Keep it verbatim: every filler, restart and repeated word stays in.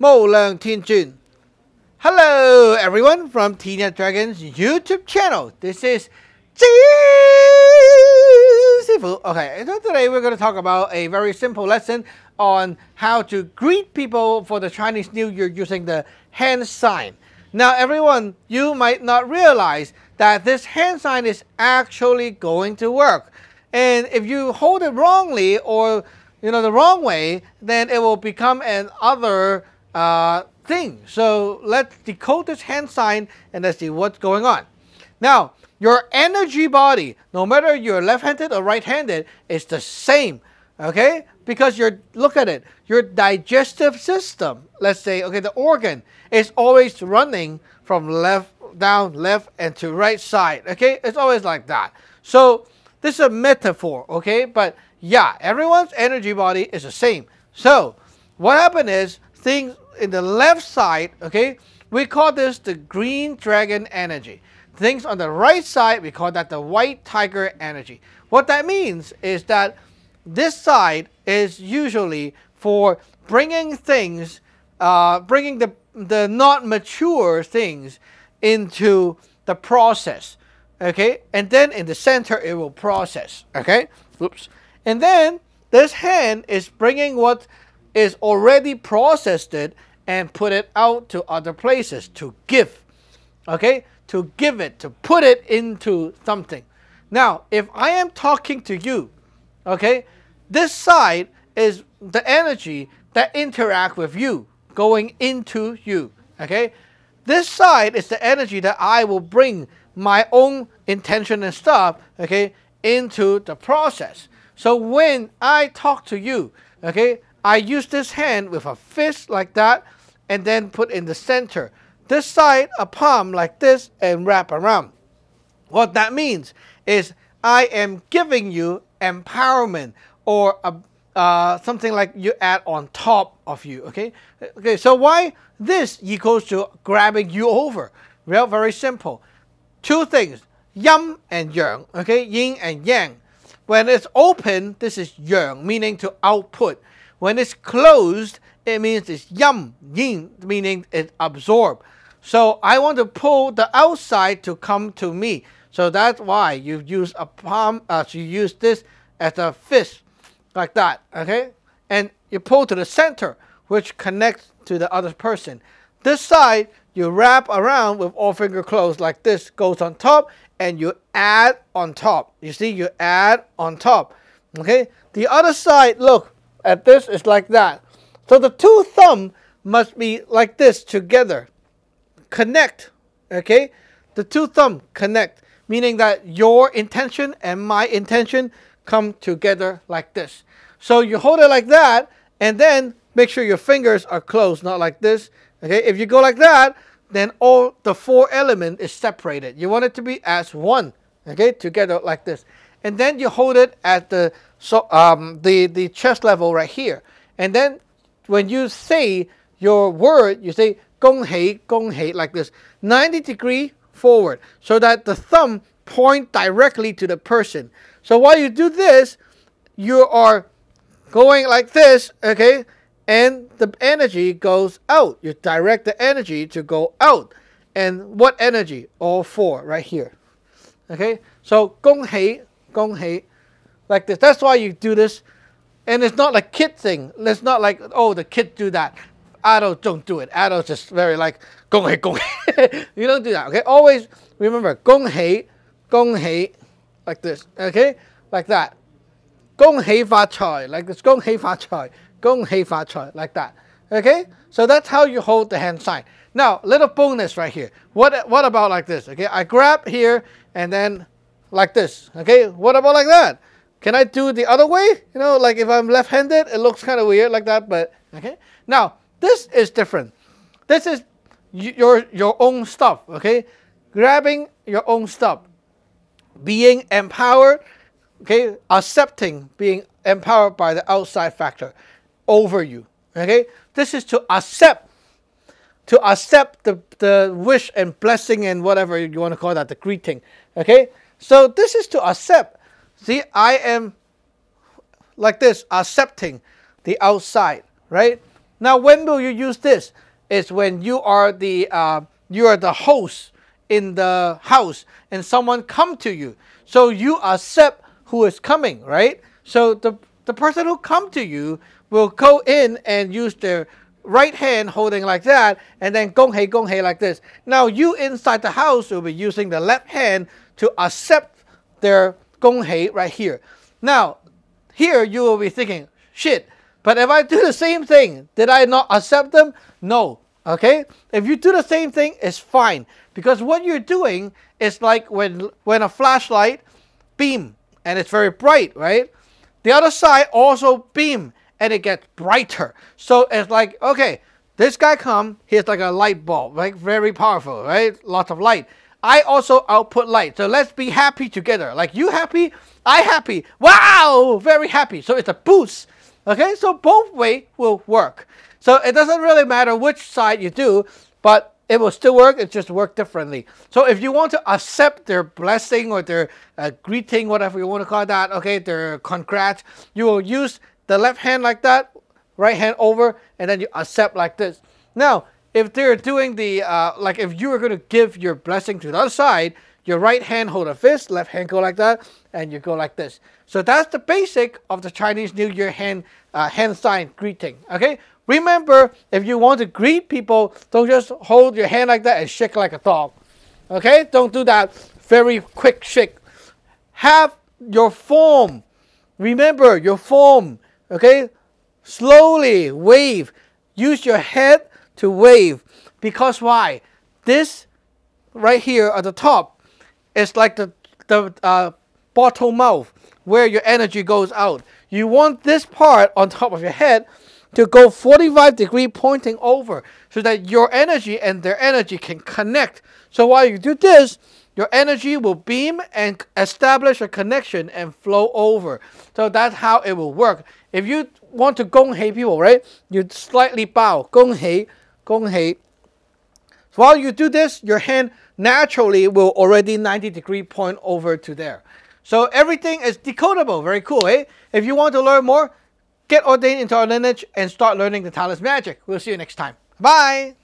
Mo Leung Tin Jun. Hello everyone from Teen Dragon's YouTube channel. This is Jin Sifu. Okay, so today we're going to talk about a very simple lesson on how to greet people for the Chinese New Year using the hand sign. Now everyone, you might not realize that this hand sign is actually going to work. And if you hold it wrongly or you know the wrong way, then it will become an other Uh, thing. So let's decode this hand sign and let's see what's going on. Now, your energy body, no matter you're left-handed or right-handed, is the same, okay? Because you're, look at it, your digestive system, let's say, okay, the organ is always running from left down, left, and to right side, okay? It's always like that. So this is a metaphor, okay? But yeah, everyone's energy body is the same. So what happened is things in the left side, okay, we call this the green dragon energy. Things on the right side, we call that the white tiger energy. What that means is that this side is usually for bringing things, uh, bringing the, the not mature things into the process, okay? And then in the center, it will process, okay? Oops. And then this hand is bringing what is already processed it and put it out to other places to give, okay? To give it, to put it into something. Now, if I am talking to you, okay, this side is the energy that interact with you, going into you, okay? This side is the energy that I will bring my own intention and stuff, okay, into the process. So when I talk to you, okay, I use this hand with a fist like that and then put in the center. This side, a palm like this and wrap around. What that means is I am giving you empowerment or a, uh, something like you add on top of you, okay? Okay, so why this equals to grabbing you over? Well, very simple. Two things, yin and yang, okay? Yin and yang. When it's open, this is yang, meaning to output. When it's closed, it means it's yum, yin, meaning it absorbs. So I want to pull the outside to come to me. So that's why you use a palm, uh, so you use this as a fist, like that, okay? And you pull to the center, which connects to the other person. This side, you wrap around with all finger closed like this, goes on top, and you add on top. You see, you add on top, okay? The other side, look. At this is like that. So the two thumbs must be like this together. Connect, okay? The two thumbs connect, meaning that your intention and my intention come together like this. So you hold it like that, and then make sure your fingers are closed, not like this, okay? If you go like that, then all the four elements is separated. You want it to be as one, okay? Together like this. And then you hold it at the so um, the the chest level right here. And then when you say your word, you say gong hei gong hei like this, ninety degree forward, so that the thumb point directly to the person. So while you do this, you are going like this, okay? And the energy goes out. You direct the energy to go out. And what energy? All four right here, okay? So gong hei. Gong hei, like this. That's why you do this. And it's not like kid thing. It's not like, oh, the kids do that. Adults don't do it. Adults just very like, gong hei, gong hei. You don't do that, okay? Always remember, gong hei, gong hei, like this, okay? Like that. Gong hei fa choy, like this. Gong hei fa choy, gong hei fa choy, like that, okay? So that's how you hold the hand sign. Now, little bonus right here. What, what about like this, okay? I grab here and then like this, okay? What about like that? Can I do it the other way? You know, like if I'm left-handed, it looks kind of weird like that, but okay? Now, this is different. This is your, your own stuff, okay? Grabbing your own stuff. Being empowered, okay? Accepting being empowered by the outside factor over you, okay? This is to accept, to accept the, the wish and blessing and whatever you want to call that, the greeting, okay? So this is to accept. See, I am like this, accepting the outside, right? Now, when will you use this? It's when you are the uh, you are the host in the house and someone come to you. So you accept who is coming, right? So the the person who come to you will go in and use their right hand holding like that, and then gong hei gong hei like this. Now you inside the house will be using the left hand to accept their gong hei right here. Now here you will be thinking, shit, but if I do the same thing, did I not accept them? No. Okay, if you do the same thing, it's fine, because what you're doing is like when when a flashlight beam and it's very bright, right? The other side also beam and it gets brighter. So it's like, okay, this guy come, he's like a light bulb, right? Very powerful, right? Lots of light. I also output light. So let's be happy together. Like you happy, I happy. Wow, very happy. So it's a boost. Okay, so both way will work. So it doesn't really matter which side you do, but it will still work. It just works differently. So if you want to accept their blessing or their uh, greeting, whatever you want to call that, okay, their congrats, you will use the left hand like that, right hand over, and then you accept like this. Now, if they're doing the, uh, like if you were going to give your blessing to the other side, your right hand hold a fist, left hand go like that, and you go like this. So that's the basic of the Chinese New Year hand, uh, hand sign greeting, okay? Remember, if you want to greet people, don't just hold your hand like that and shake like a dog, okay? Don't do that very quick shake. Have your form. Remember your form. Okay, slowly wave. Use your head to wave, because why? This right here at the top is like the, the uh, bottle mouth where your energy goes out. You want this part on top of your head to go forty-five degree pointing over so that your energy and their energy can connect. So while you do this, your energy will beam and establish a connection and flow over. So that's how it will work. If you want to gong hei people, right? You slightly bow. Gong hei, gong hei. So while you do this, your hand naturally will already ninety degree point over to there. So everything is decodable. Very cool, eh? If you want to learn more, get ordained into our lineage and start learning the Taoist magic. We'll see you next time. Bye!